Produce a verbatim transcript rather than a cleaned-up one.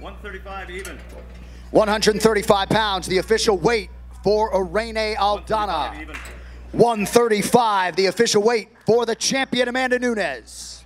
one thirty-five even. one thirty-five pounds, the official weight for Irene Aldana. one thirty-five, the official weight for the champion, Amanda Nunes.